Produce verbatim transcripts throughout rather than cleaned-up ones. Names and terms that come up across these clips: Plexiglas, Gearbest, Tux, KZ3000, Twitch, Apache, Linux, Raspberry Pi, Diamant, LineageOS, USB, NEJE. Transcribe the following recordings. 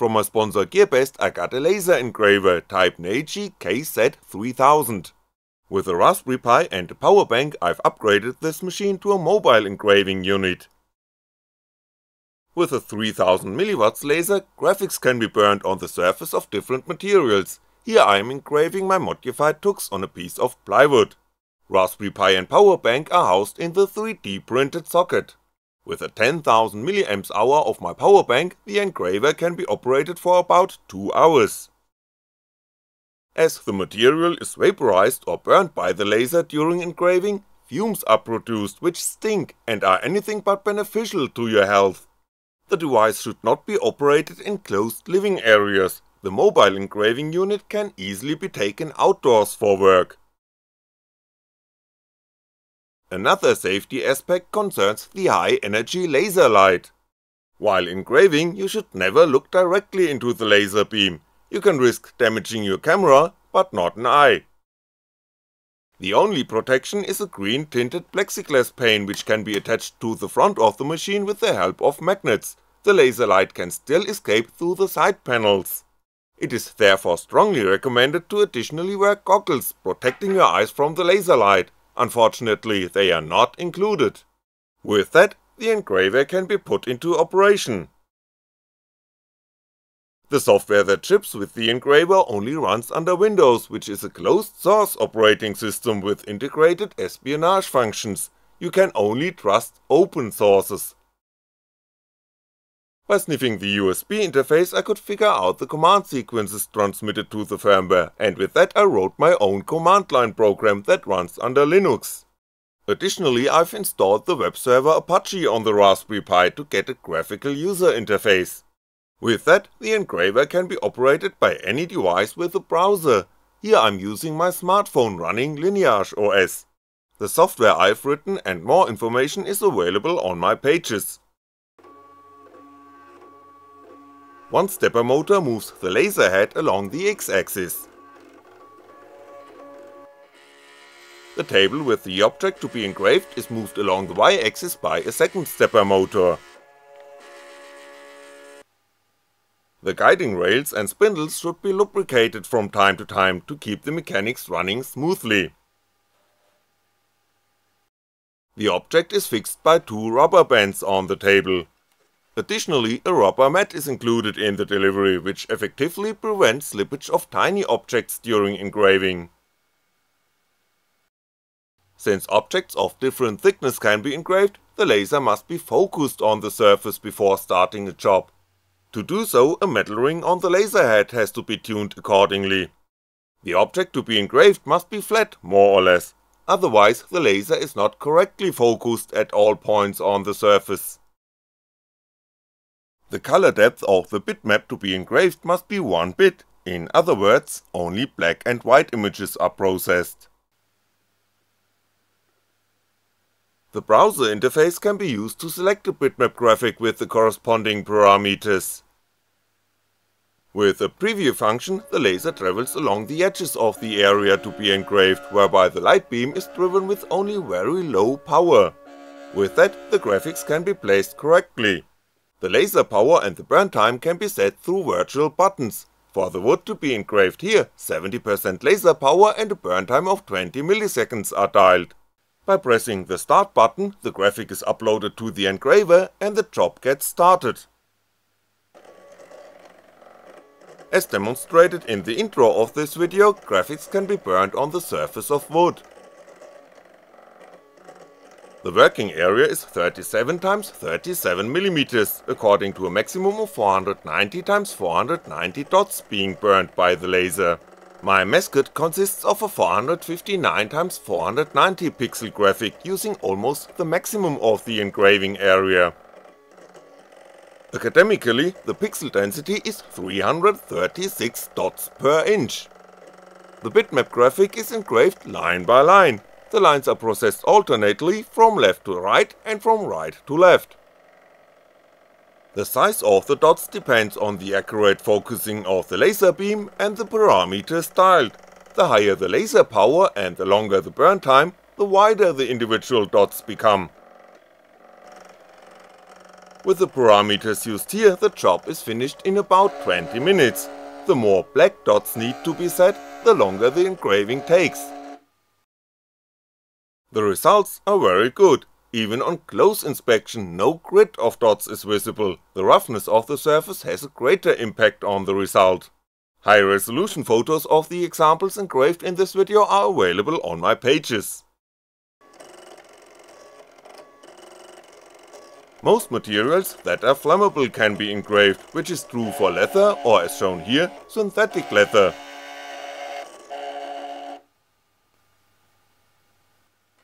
From our sponsor Gearbest I got a laser engraver type NEJE K Z three thousand. With a Raspberry Pi and a power bank I've upgraded this machine to a mobile engraving unit. With a three thousand milliwatt laser, graphics can be burned on the surface of different materials. Here I'm engraving my modified Tux on a piece of plywood. Raspberry Pi and power bank are housed in the three D printed socket. With a ten thousand milliamp hours of my power bank, the engraver can be operated for about two hours. As the material is vaporized or burned by the laser during engraving, fumes are produced which stink and are anything but beneficial to your health. The device should not be operated in closed living areas. The mobile engraving unit can easily be taken outdoors for work. Another safety aspect concerns the high energy laser light. While engraving, you should never look directly into the laser beam. You can risk damaging your camera, but not an eye. The only protection is a green tinted plexiglass pane which can be attached to the front of the machine with the help of magnets. The laser light can still escape through the side panels. It is therefore strongly recommended to additionally wear goggles protecting your eyes from the laser light. Unfortunately, they are not included. With that, the engraver can be put into operation. The software that ships with the engraver only runs under Windows, which is a closed source operating system with integrated espionage functions. You can only trust open sources. By sniffing the U S B interface I could figure out the command sequences transmitted to the firmware, and with that I wrote my own command line program that runs under Linux. Additionally, I've installed the web server Apache on the Raspberry Pi to get a graphical user interface. With that, the engraver can be operated by any device with a browser. Here I'm using my smartphone running LineageOS. The software I've written and more information is available on my pages. One stepper motor moves the laser head along the X-axis. The table with the object to be engraved is moved along the Y-axis by a second stepper motor. The guiding rails and spindles should be lubricated from time to time to keep the mechanics running smoothly. The object is fixed by two rubber bands on the table. Additionally, a rubber mat is included in the delivery, which effectively prevents slippage of tiny objects during engraving. Since objects of different thickness can be engraved, the laser must be focused on the surface before starting the job. To do so, a metal ring on the laser head has to be tuned accordingly. The object to be engraved must be flat, more or less, otherwise the laser is not correctly focused at all points on the surface. The color depth of the bitmap to be engraved must be one bit, in other words, only black and white images are processed. The browser interface can be used to select a bitmap graphic with the corresponding parameters. With a preview function, the laser travels along the edges of the area to be engraved, whereby the light beam is driven with only very low power. With that, the graphics can be placed correctly. The laser power and the burn time can be set through virtual buttons. For the wood to be engraved here, seventy percent laser power and a burn time of twenty milliseconds are dialed. By pressing the start button, the graphic is uploaded to the engraver and the job gets started. As demonstrated in the intro of this video, graphics can be burned on the surface of wood. The working area is thirty-seven by thirty-seven millimeters, according to a maximum of four hundred ninety by four hundred ninety dots being burned by the laser. My meskit consists of a four hundred fifty-nine by four hundred ninety pixel graphic using almost the maximum of the engraving area. Academically, the pixel density is three hundred thirty-six dots per inch. The bitmap graphic is engraved line by line. The lines are processed alternately from left to right and from right to left. The size of the dots depends on the accurate focusing of the laser beam and the parameters dialed. The higher the laser power and the longer the burn time, the wider the individual dots become. With the parameters used here, the job is finished in about twenty minutes. The more black dots need to be set, the longer the engraving takes. The results are very good. Even on close inspection, no grid of dots is visible. The roughness of the surface has a greater impact on the result. High resolution photos of the examples engraved in this video are available on my pages. Most materials that are flammable can be engraved, which is true for leather or, as shown here, synthetic leather.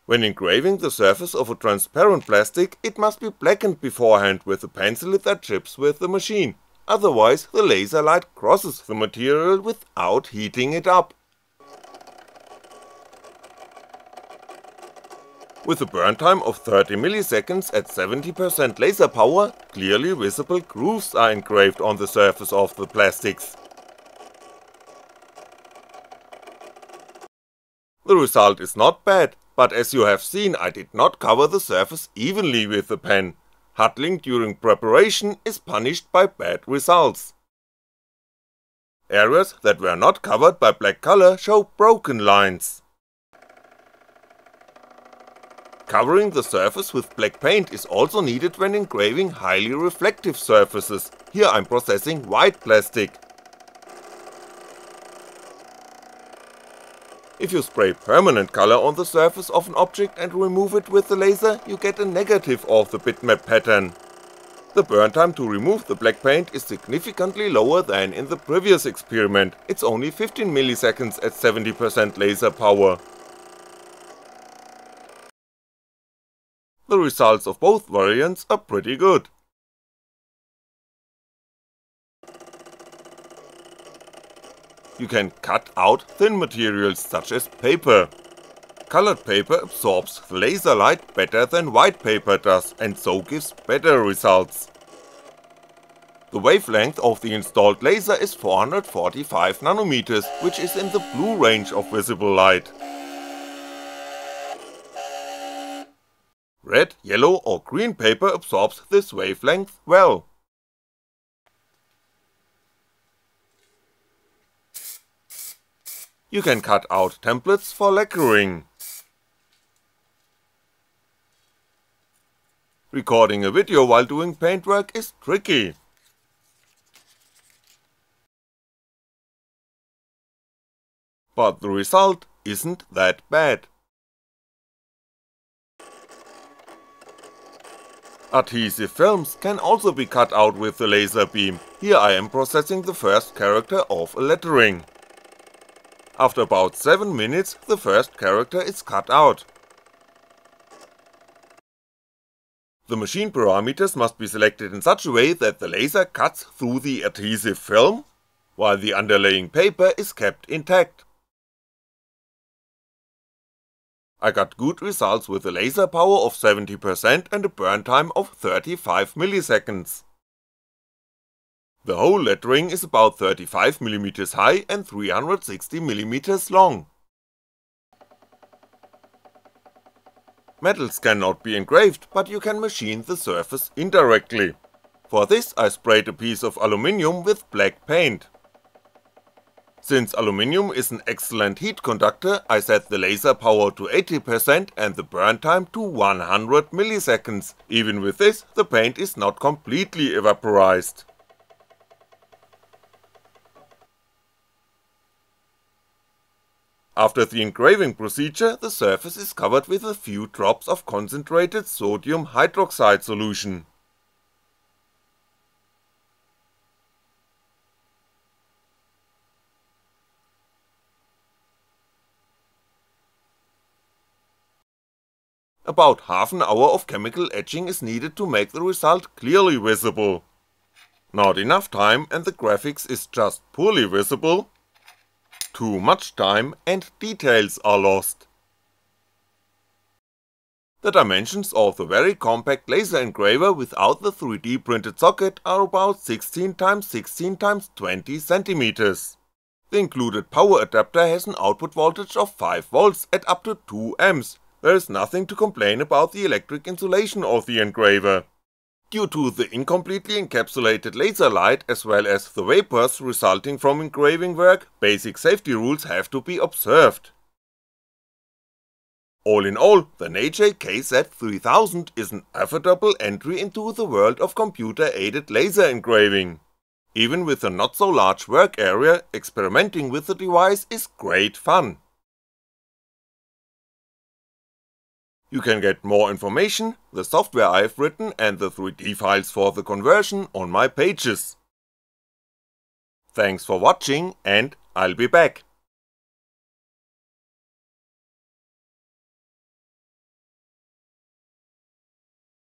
When engraving the surface of a transparent plastic, it must be blackened beforehand with a pencil that chips with the machine, otherwise the laser light crosses the material without heating it up. With a burn time of thirty milliseconds at seventy percent laser power, clearly visible grooves are engraved on the surface of the plastics. The result is not bad. But as you have seen, I did not cover the surface evenly with the pen. Huddling during preparation is punished by bad results. Areas that were not covered by black color show broken lines. Covering the surface with black paint is also needed when engraving highly reflective surfaces. Here I'm processing white plastic. If you spray permanent color on the surface of an object and remove it with the laser, you get a negative of the bitmap pattern. The burn time to remove the black paint is significantly lower than in the previous experiment, it's only fifteen milliseconds at seventy percent laser power. The results of both variants are pretty good. You can cut out thin materials such as paper. Colored paper absorbs the laser light better than white paper does and so gives better results. The wavelength of the installed laser is four hundred forty-five nanometers, which is in the blue range of visible light. Red, yellow or green paper absorbs this wavelength well. You can cut out templates for lacquering. Recording a video while doing paintwork is tricky. But the result isn't that bad. Adhesive films can also be cut out with the laser beam. Here I am processing the first character of a lettering. After about seven minutes, the first character is cut out. The machine parameters must be selected in such a way that the laser cuts through the adhesive film, while the underlaying paper is kept intact. I got good results with a laser power of seventy percent and a burn time of thirty-five milliseconds. The whole lettering is about thirty-five millimeters high and three hundred sixty millimeters long. Metals cannot be engraved, but you can machine the surface indirectly. For this I sprayed a piece of aluminium with black paint. Since aluminium is an excellent heat conductor, I set the laser power to eighty percent and the burn time to one hundred milliseconds, even with this the paint is not completely evaporized. After the engraving procedure, the surface is covered with a few drops of concentrated sodium hydroxide solution. About half an hour of chemical etching is needed to make the result clearly visible. Not enough time and the graphics is just poorly visible. Too much time and details are lost. The dimensions of the very compact laser engraver without the three D printed socket are about sixteen by sixteen by twenty centimeters. The included power adapter has an output voltage of five volts at up to two amps, there is nothing to complain about the electric insulation of the engraver. due to the incompletely encapsulated laser light as well as the vapors resulting from engraving work, basic safety rules have to be observed. All in all, the NEJE K Z three thousand is an affordable entry into the world of computer-aided laser engraving. Even with a not so large work area, experimenting with the device is great fun. You can get more information, the software I've written and the three D files for the conversion on my pages. Thanks for watching and I'll be back.